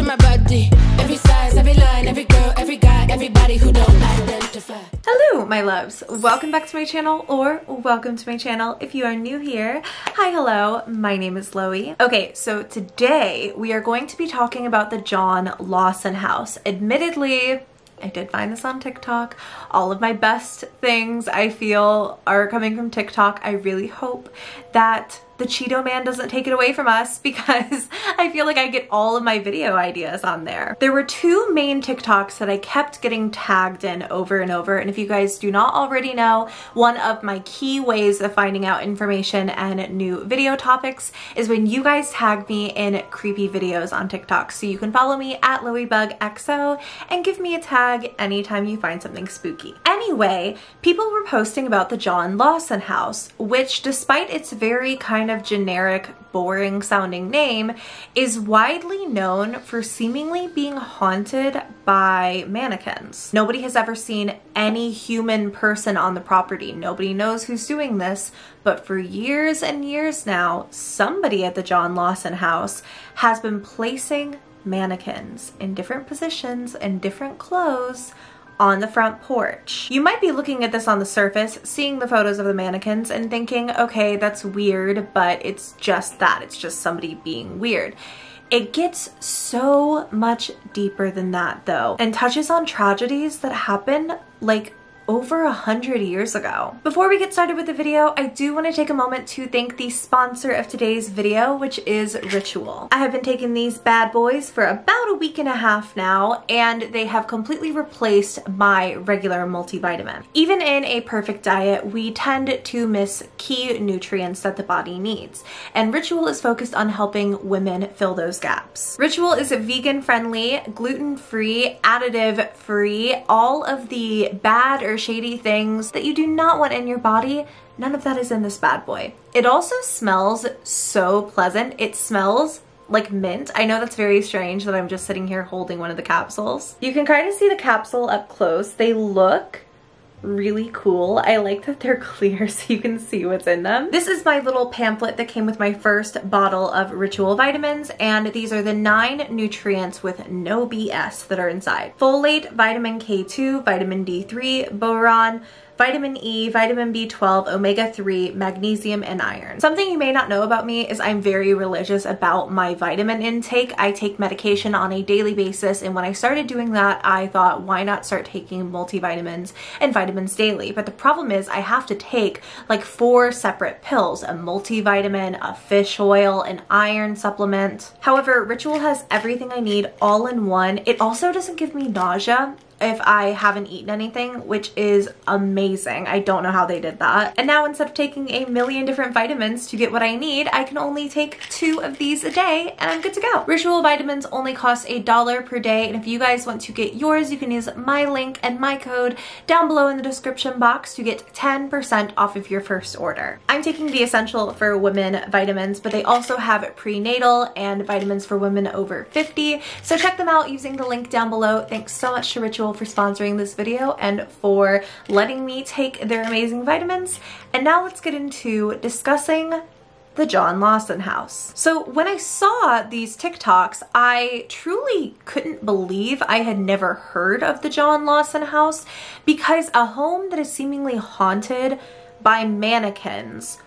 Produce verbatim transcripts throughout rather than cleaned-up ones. touching my body. Every size, every line, every girl, every guy, everybody who don't identify. Hello, my loves. Welcome back to my channel, or welcome to my channel if you are new here. Hi, hello. My name is Loey. Okay, so today we are going to be talking about the John Lawson house. Admittedly, I did find this on TikTok. All of my best things, I feel, are coming from TikTok. I really hope that the Cheeto Man doesn't take it away from us, because I feel like I get all of my video ideas on there. There were two main TikToks that I kept getting tagged in over and over, and if you guys do not already know, one of my key ways of finding out information and new video topics is when you guys tag me in creepy videos on TikTok. So you can follow me at LoeyBugXO and give me a tag anytime you find something spooky. Anyway, people were posting about the John Lawson house, which, despite its very kind of of generic, boring sounding name, is widely known for seemingly being haunted by mannequins. Nobody has ever seen any human person on the property. Nobody knows who's doing this, but for years and years now, somebody at the John Lawson house has been placing mannequins in different positions and different clothes on the front porch. You might be looking at this on the surface, seeing the photos of the mannequins and thinking, okay, that's weird, but it's just that. It's just somebody being weird. It gets so much deeper than that though, and touches on tragedies that happen like over a hundred years ago. Before we get started with the video, I do want to take a moment to thank the sponsor of today's video, which is Ritual. I have been taking these bad boys for about a week and a half now, and they have completely replaced my regular multivitamin. Even in a perfect diet, we tend to miss key nutrients that the body needs, and Ritual is focused on helping women fill those gaps. Ritual is vegan-friendly, gluten-free, additive-free, all of the bad or shady things that you do not want in your body. None of that is in this bad boy. It also smells so pleasant. It smells like mint. I know that's very strange that I'm just sitting here holding one of the capsules. You can kind of see the capsule up close. They look really cool. I like that they're clear so you can see what's in them. This is my little pamphlet that came with my first bottle of Ritual vitamins, and these are the nine nutrients with no B S that are inside. Folate, vitamin K two, vitamin D three, boron, vitamin E, vitamin B twelve, omega three, magnesium, and iron. Something you may not know about me is I'm very religious about my vitamin intake. I take medication on a daily basis, and when I started doing that, I thought, why not start taking multivitamins and vitamins daily? But the problem is I have to take like four separate pills, a multivitamin, a fish oil, an iron supplement. However, Ritual has everything I need all in one. It also doesn't give me nausea if I haven't eaten anything, which is amazing. I don't know how they did that. And now, instead of taking a million different vitamins to get what I need, I can only take two of these a day and I'm good to go. Ritual vitamins only cost a dollar per day, and if you guys want to get yours, you can use my link and my code down below in the description box to get ten percent off of your first order. I'm taking the Essential for Women vitamins, but they also have prenatal and vitamins for women over fifty, so check them out using the link down below. Thanks so much to Ritual for sponsoring this video and for letting me take their amazing vitamins. And now let's get into discussing the John Lawson house. So when I saw these TikToks, I truly couldn't believe I had never heard of the John Lawson house, because a home that is seemingly haunted by mannequins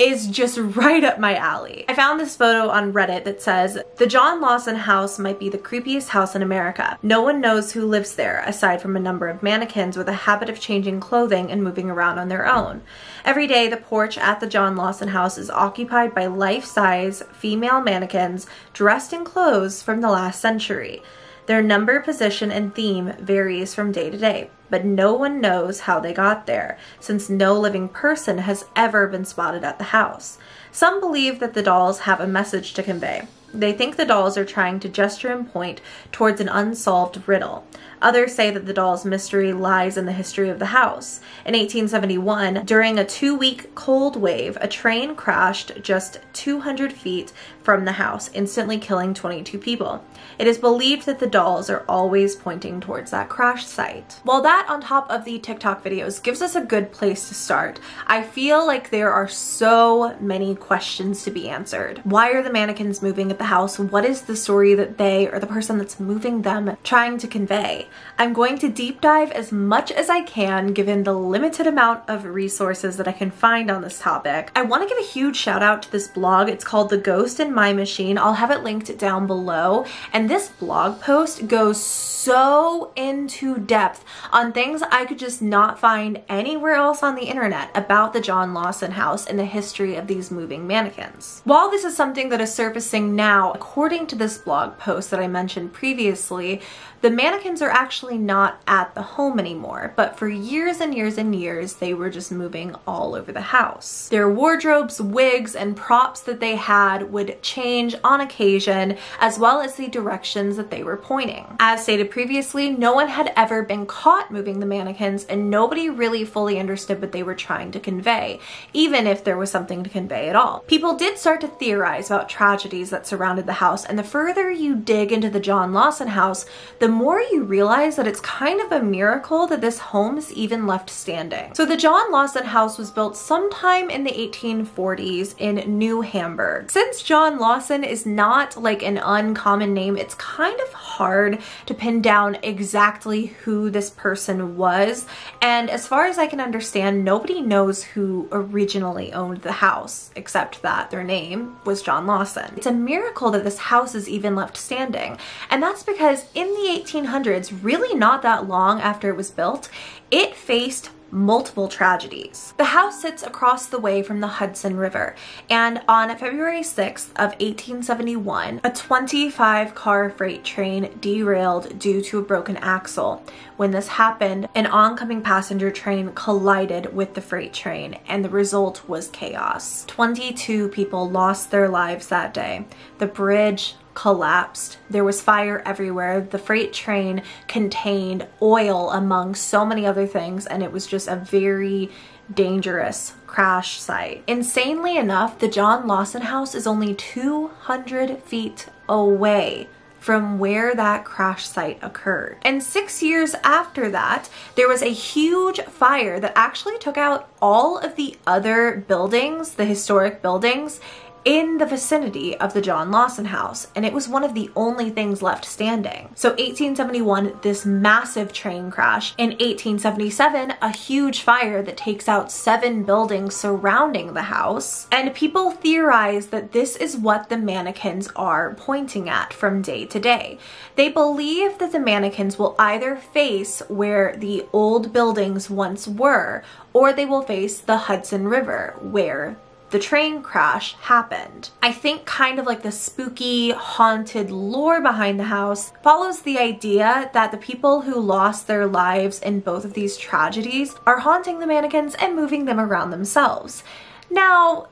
is just right up my alley. I found this photo on Reddit that says, the John Lawson house might be the creepiest house in America. No one knows who lives there, aside from a number of mannequins with a habit of changing clothing and moving around on their own. Every day, the porch at the John Lawson house is occupied by life-size female mannequins dressed in clothes from the last century. Their number, position, and theme varies from day to day, but no one knows how they got there, since no living person has ever been spotted at the house. Some believe that the dolls have a message to convey. They think the dolls are trying to gesture and point towards an unsolved riddle. Others say that the doll's mystery lies in the history of the house. In eighteen seventy-one, during a two-week cold wave, a train crashed just two hundred feet from the house, instantly killing twenty-two people. It is believed that the dolls are always pointing towards that crash site. While that, on top of the TikTok videos, gives us a good place to start, I feel like there are so many questions to be answered. Why are the mannequins moving at of the house, what is the story that they or the person that's moving them trying to convey? I'm going to deep dive as much as I can given the limited amount of resources that I can find on this topic. I want to give a huge shout out to this blog. It's called The Ghost in My Machine. I'll have it linked down below. And this blog post goes so into depth on things I could just not find anywhere else on the internet about the John Lawson house and the history of these moving mannequins. While this is something that is surfacing now, according to this blog post that I mentioned previously, the mannequins are actually not at the home anymore, but for years and years and years, they were just moving all over the house. Their wardrobes, wigs, and props that they had would change on occasion, as well as the directions that they were pointing. As stated previously, no one had ever been caught moving the mannequins, and nobody really fully understood what they were trying to convey, even if there was something to convey at all. People did start to theorize about tragedies that surrounded the house, and the further you dig into the John Lawson house, the the more you realize that it's kind of a miracle that this home is even left standing. So the John Lawson house was built sometime in the eighteen forties in New Hamburg. Since John Lawson is not like an uncommon name, it's kind of hard to pin down exactly who this person was. And as far as I can understand, nobody knows who originally owned the house, except that their name was John Lawson. It's a miracle that this house is even left standing. And that's because in the eighteen hundreds, really not that long after it was built, it faced multiple tragedies. The house sits across the way from the Hudson River, and on February sixth of eighteen seventy-one, a twenty-five car freight train derailed due to a broken axle. When this happened, an oncoming passenger train collided with the freight train, and the result was chaos. twenty-two people lost their lives that day. The bridge collapsed. There was fire everywhere. The freight train contained oil among so many other things, and it was just a very dangerous crash site. Insanely enough, the John Lawson house is only two hundred feet away from where that crash site occurred. And six years after that, there was a huge fire that actually took out all of the other buildings, the historic buildings, in the vicinity of the John Lawson house, and it was one of the only things left standing. So eighteen seventy-one, this massive train crash. In eighteen seventy-seven, a huge fire that takes out seven buildings surrounding the house, and people theorize that this is what the mannequins are pointing at from day to day. They believe that the mannequins will either face where the old buildings once were, or they will face the Hudson River, where the train crash happened. I think kind of like the spooky, haunted lore behind the house follows the idea that the people who lost their lives in both of these tragedies are haunting the mannequins and moving them around themselves. Now,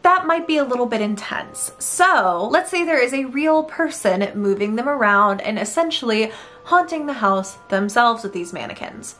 that might be a little bit intense. So let's say there is a real person moving them around and essentially haunting the house themselves with these mannequins.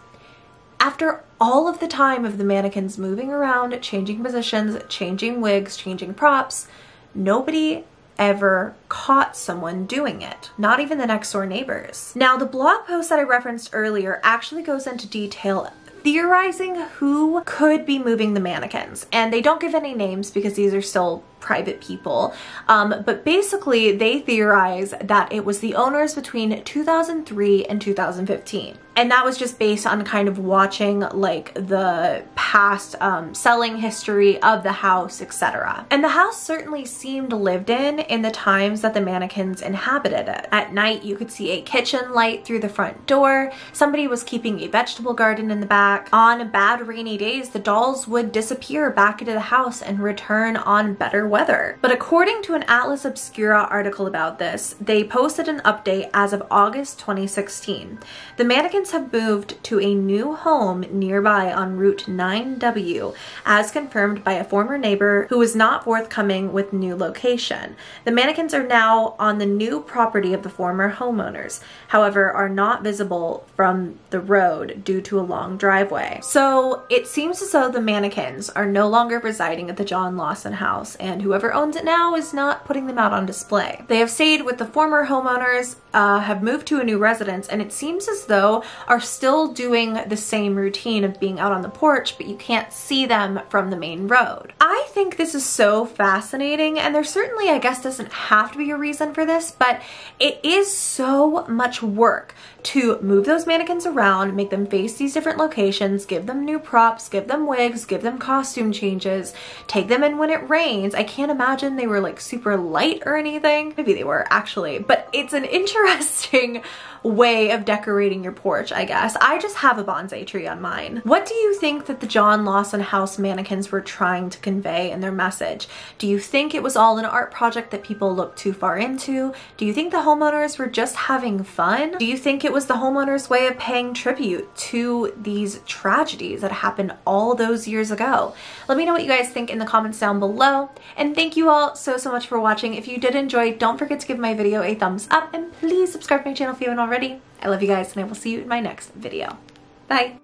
After all of the time of the mannequins moving around, changing positions, changing wigs, changing props, nobody ever caught someone doing it, not even the next door neighbors. Now, the blog post that I referenced earlier actually goes into detail theorizing who could be moving the mannequins, and they don't give any names because these are still private people, um, but basically they theorize that it was the owners between two thousand three and two thousand fifteen, and that was just based on kind of watching like the past um, selling history of the house, et cetera. And the house certainly seemed lived in in the times that the mannequins inhabited it. At night, you could see a kitchen light through the front door. Somebody was keeping a vegetable garden in the back. On bad rainy days, the dolls would disappear back into the house and return on better weather. But according to an Atlas Obscura article about this, they posted an update as of August twenty sixteen. The mannequins have moved to a new home nearby on Route nine W, as confirmed by a former neighbor who was not forthcoming with new location. The mannequins are now on the new property of the former homeowners, however, are not visible from the road due to a long driveway. So it seems as though the mannequins are no longer residing at the John Lawson house and and whoever owns it now is not putting them out on display. They have stayed with the former homeowners, uh, have moved to a new residence, and it seems as though are still doing the same routine of being out on the porch, but you can't see them from the main road. I think this is so fascinating, and there certainly, I guess, doesn't have to be a reason for this, but it is so much work to move those mannequins around, make them face these different locations, give them new props, give them wigs, give them costume changes, take them in when it rains. I can't imagine they were like super light or anything. Maybe they were actually, but it's an interesting way of decorating your porch, I guess. I just have a bonsai tree on mine. What do you think that the John Lawson House mannequins were trying to convey in their message? Do you think it was all an art project that people looked too far into? Do you think the homeowners were just having fun? Do you think it was the homeowners' way of paying tribute to these tragedies that happened all those years ago? Let me know what you guys think in the comments down below, and thank you all so so much for watching. If you did enjoy, don't forget to give my video a thumbs up, and please subscribe to my channel if you haven't already. I love you guys, and I will see you in my next video. Bye!